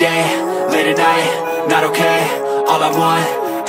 day, late at night, not okay. All I want,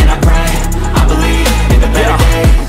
and I pray, I believe in the better days. I'm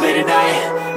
late at night,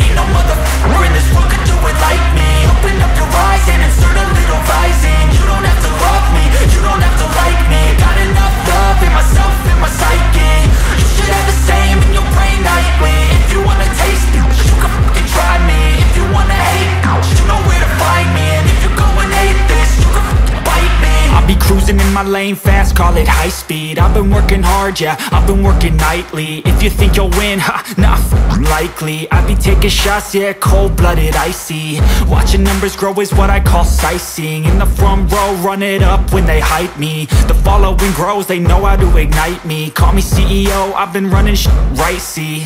Ain't no motherfucker in this world could do it like me. Open up your eyes and insert a little rising. You don't have to love me, you don't have to like me. Got enough love in myself and my psyche. You should have the same in your brain nightly. If you wanna taste me, you can fucking try me. If you wanna hate me, you know where to find me. And if you go and hate this, you can fucking bite me. I'll be cruising in my lane fast, call it high speed. I've been working hard, yeah, I've been working nightly. If you think you'll win, ha, nah, fucking likely. I be taking shots, yeah, cold-blooded, icy. Watching numbers grow is what I call sightseeing. In the front row, run it up when they hype me. The following grows, they know how to ignite me. Call me CEO, I've been running shit right, see.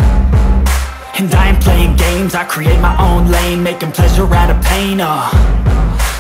And I ain't playing games, I create my own lane. Making pleasure out of pain,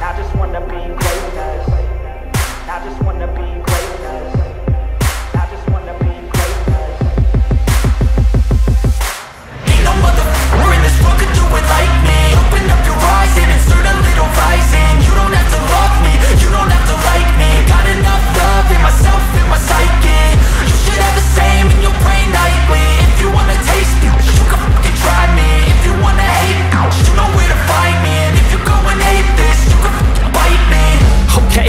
I just wanna be greatness. I just wanna be greatness. I just wanna be greatness. Ain't no motherfucker in this world could do it like me. Open up your eyes and insert a little rising. You don't have to love me, you don't have to like me. Got enough love in myself and my psyche. You should have the same in your brain nightly. If you wanna taste me, you can fucking try me. If you wanna hate me, you know where to find me. And if you go and hate this, you can fucking bite me. Okay,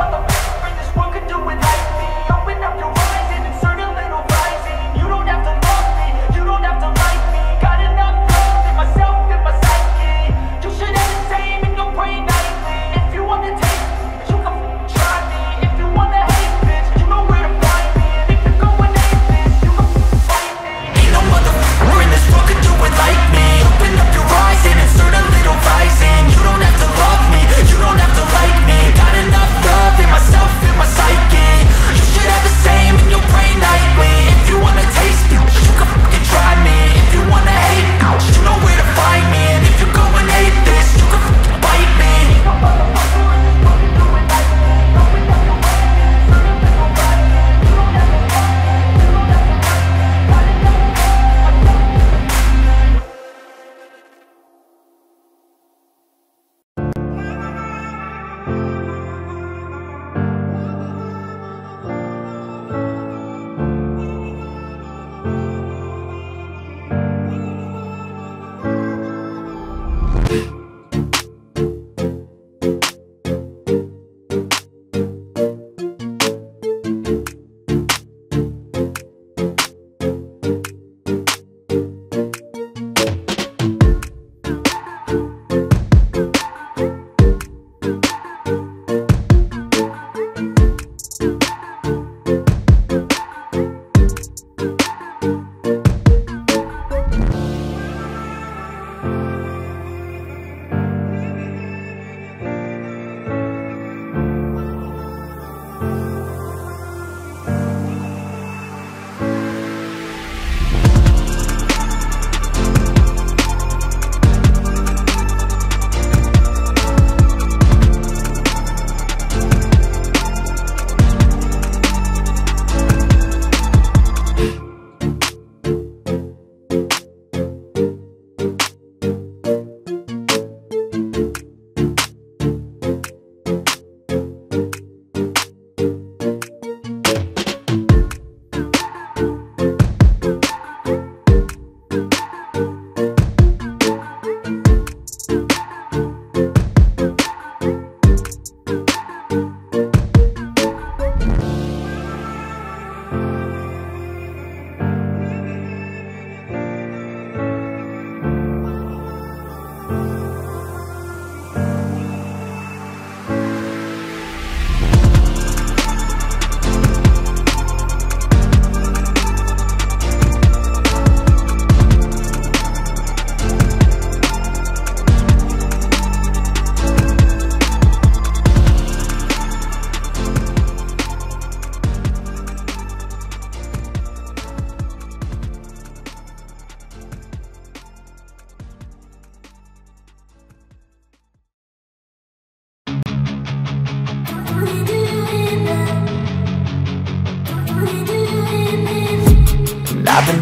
I've been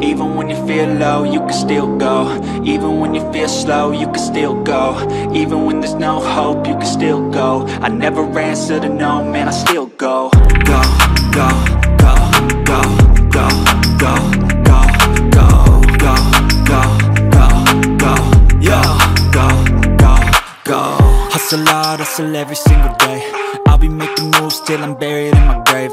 Even when you feel low, you can still go. Even when you feel slow, you can still go. Even when there's no hope, you can still go. I never answer to no, man, I still go. Go, go, go, go, go, go, go, go, go, go, go, go, yo, go, go, go. Hustle hard, hustle every single day. I'll be making moves till I'm buried in my grave.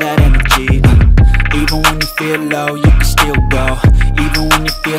that energy. Even when you feel low, you can still go. Even when you feel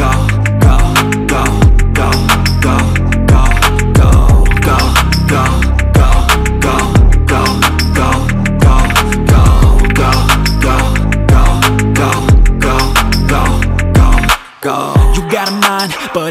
go, go, go, go, go, go, go, go, go, go, go, go, go, go, go, go, go, go, go, go. But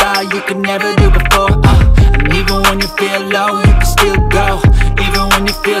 thought you could never do before. And even when you feel low, you can still go. Even when you feel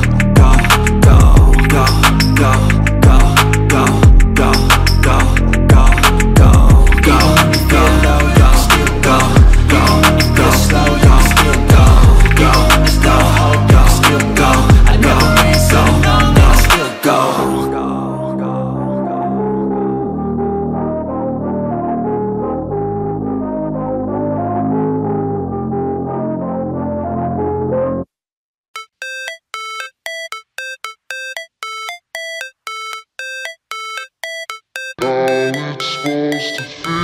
go, go, go, go, go, go, go, go, go, go, go. Even when you feel low, you can still go. Even when you feel slow, you can still go. How it's supposed to feel.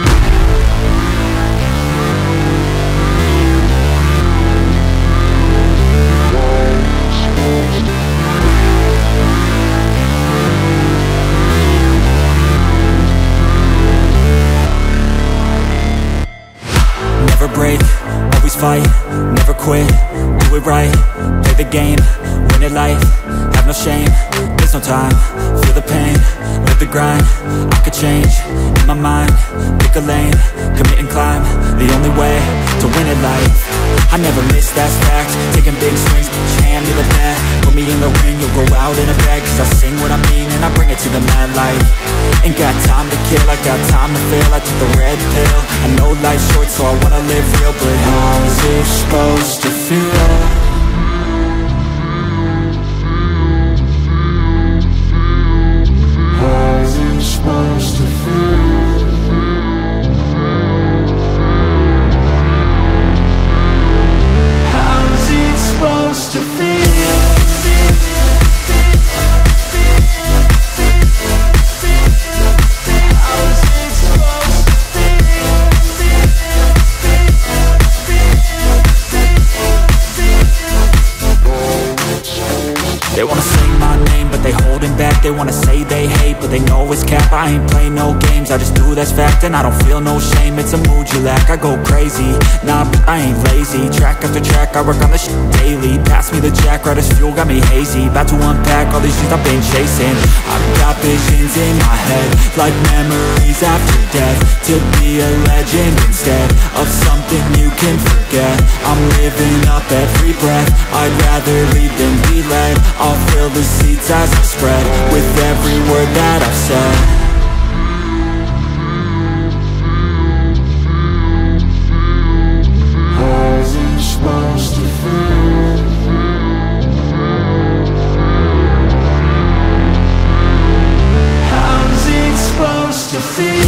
Never break, always fight, never quit, do it right. Play the game, win it life, have no shame, there's no time. Feel the pain, live the grind, I could change, in my mind. Pick a lane, commit and climb, the only way to win at life. I never miss, that fact. Taking big swings, each hand to the bat. Put me in the ring, you'll go out in a bag. Cause I sing what I mean and I bring it to the mad light. Ain't got time to kill, I got time to feel. I took the red pill, I know life's short so I wanna live real. But how is it supposed to feel? They wanna say my name, but they holding back. They wanna say they hate, but they know it's cap. I ain't play no games, I just do that's fact. And I don't feel no shame, it's a mood you lack. I go crazy, nah, but I ain't lazy. Track after track, I work on this shit daily. Pass me the jack, right as fuel, got me hazy. About to unpack all these things I've been chasing. I've got visions in my head, like memories after death. To be a legend instead of something you can forget. I'm living up every breath, I'd rather lead than be led. I'll fill the seeds as I spread with every word that I've said. How's it supposed to feel? How's it supposed to feel?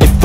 If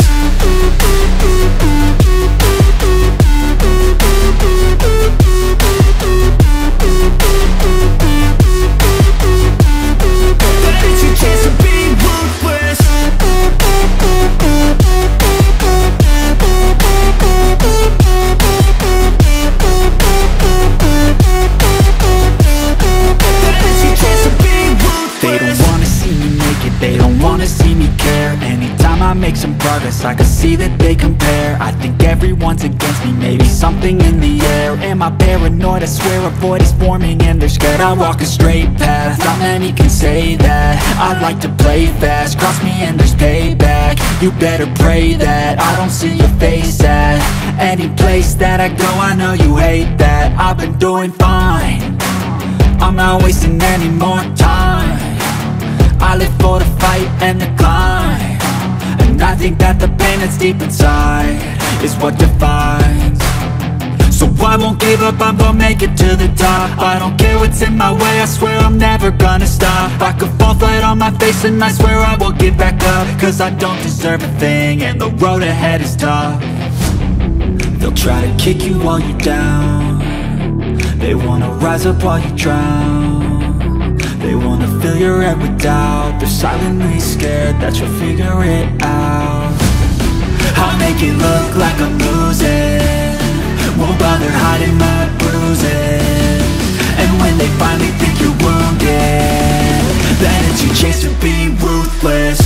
make some progress. I can see that they compare. I think everyone's against me, maybe something in the air. Am I paranoid? I swear a void is forming and they're scared. I walk a straight path, not many can say that. I like to play fast, cross me and there's payback. You better pray that I don't see your face at any place that I go. I know you hate that. I've been doing fine, I'm not wasting any more time. I live for the fight and the climb, and I think that the pain that's deep inside is what defines. So I won't give up, I'm gonna make it to the top. I don't care what's in my way, I swear I'm never gonna stop. I could fall flat on my face and I swear I won't give back up. Cause I don't deserve a thing and the road ahead is tough. They'll try to kick you while you're down, they wanna rise up while you drown. They wanna fill your head with doubt, they're silently scared that you'll figure it out. I'll make it look like I'm losing, won't bother hiding my bruises. And when they finally think you're wounded, then it's your chance to be ruthless.